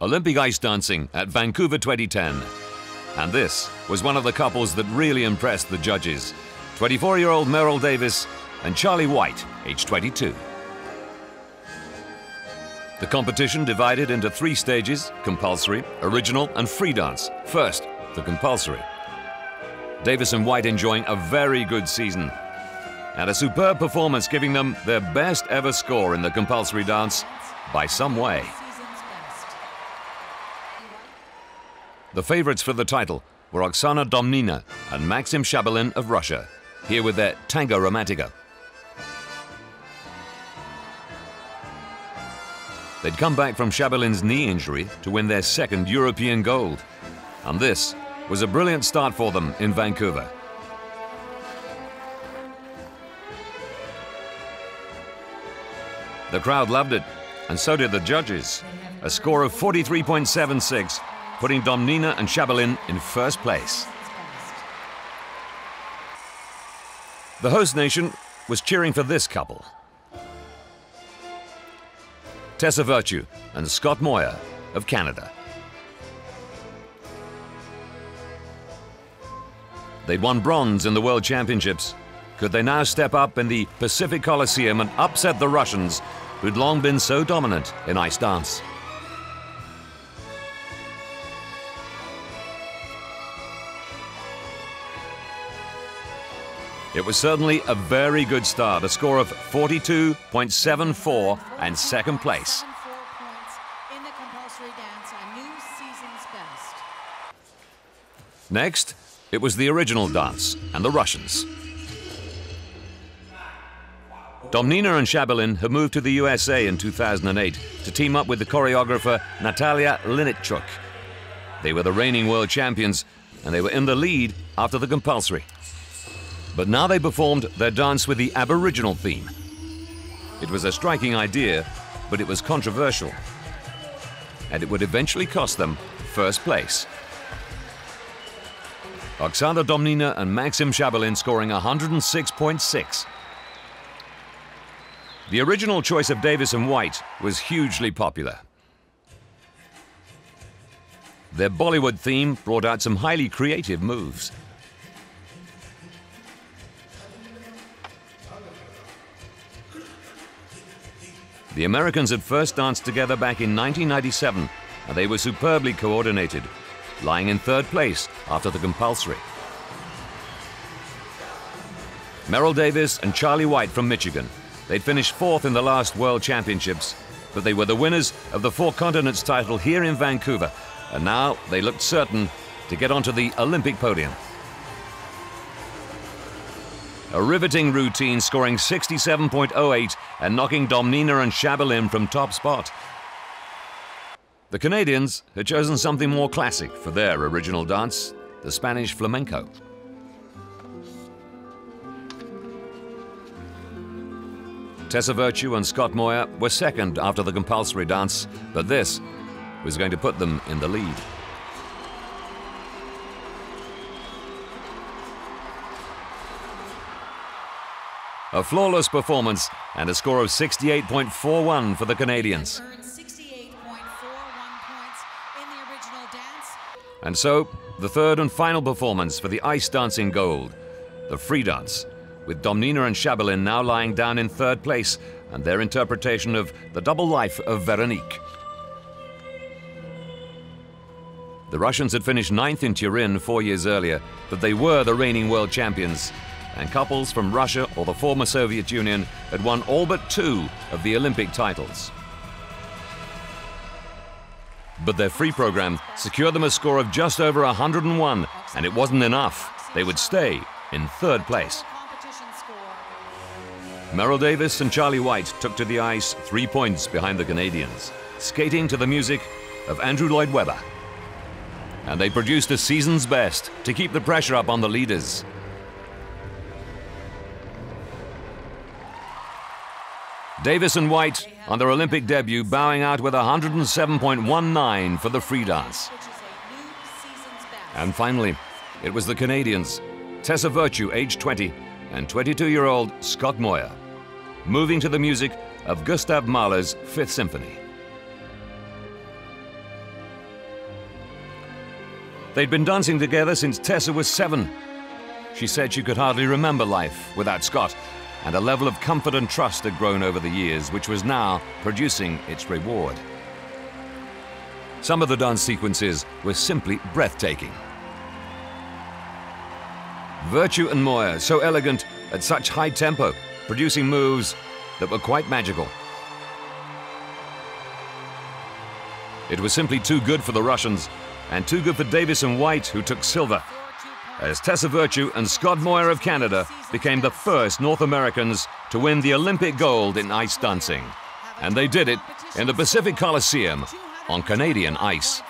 Olympic ice dancing at Vancouver 2010. And this was one of the couples that really impressed the judges, 24-year-old Meryl Davis and Charlie White, age 22. The competition divided into three stages: compulsory, original, and free dance. First, the compulsory. Davis and White enjoying a very good season and a superb performance, giving them their best ever score in the compulsory dance by some way. The favorites for the title were Oksana Domnina and Maxim Shabalin of Russia, here with their Tango Romantica. They'd come back from Shabalin's knee injury to win their second European gold. And this was a brilliant start for them in Vancouver. The crowd loved it, and so did the judges. A score of 43.76, putting Domnina and Shabalin in first place. The host nation was cheering for this couple, Tessa Virtue and Scott Moir of Canada. They'd won bronze in the World Championships. Could they now step up in the Pacific Coliseum and upset the Russians, who'd long been so dominant in ice dance? It was certainly a very good start, a score of 42.74 and second place. In the compulsory dance, a new season's best. Next, it was the original dance and the Russians. Domnina and Shabalin had moved to the USA in 2008 to team up with the choreographer Natalia Linichuk. They were the reigning world champions, and they were in the lead after the compulsory. But now they performed their dance with the Aboriginal theme. It was a striking idea, but it was controversial, and it would eventually cost them first place. Oksana Domnina and Maxim Shabalin scoring 106.6. The original choice of Davis and White was hugely popular. Their Bollywood theme brought out some highly creative moves. The Americans had first danced together back in 1997, and they were superbly coordinated, lying in third place after the compulsory. Meryl Davis and Charlie White from Michigan. They'd finished fourth in the last World Championships, but they were the winners of the Four Continents title here in Vancouver, and now they looked certain to get onto the Olympic podium. A riveting routine, scoring 67.08 and knocking Domnina and Shabalin from top spot. The Canadians had chosen something more classic for their original dance, the Spanish flamenco. Tessa Virtue and Scott Moir were second after the compulsory dance, but this was going to put them in the lead. A flawless performance and a score of 68.41 for the Canadians. And so, the third and final performance for the ice dancing gold, the free dance, with Domnina and Shabalin now lying down in third place, and their interpretation of The Double Life of Veronique. The Russians had finished ninth in Turin 4 years earlier, but they were the reigning world champions, and couples from Russia or the former Soviet Union had won all but two of the Olympic titles. But their free program secured them a score of just over 101, and it wasn't enough. They would stay in third place. Meryl Davis and Charlie White took to the ice 3 points behind the Canadians, skating to the music of Andrew Lloyd Webber. And they produced a season's best to keep the pressure up on the leaders. Davis and White, on their Olympic debut, bowing out with 107.19 for the free dance. And finally, it was the Canadians, Tessa Virtue, age 20, and 22-year-old Scott Moir, moving to the music of Gustav Mahler's Fifth Symphony. They'd been dancing together since Tessa was 7. She said she could hardly remember life without Scott, and a level of comfort and trust had grown over the years, which was now producing its reward. Some of the dance sequences were simply breathtaking. Virtue and Moir, so elegant at such high tempo, producing moves that were quite magical. It was simply too good for the Russians, and too good for Davis and White, who took silver, as Tessa Virtue and Scott Moir of Canada became the first North Americans to win the Olympic gold in ice dancing. And they did it in the Pacific Coliseum on Canadian ice.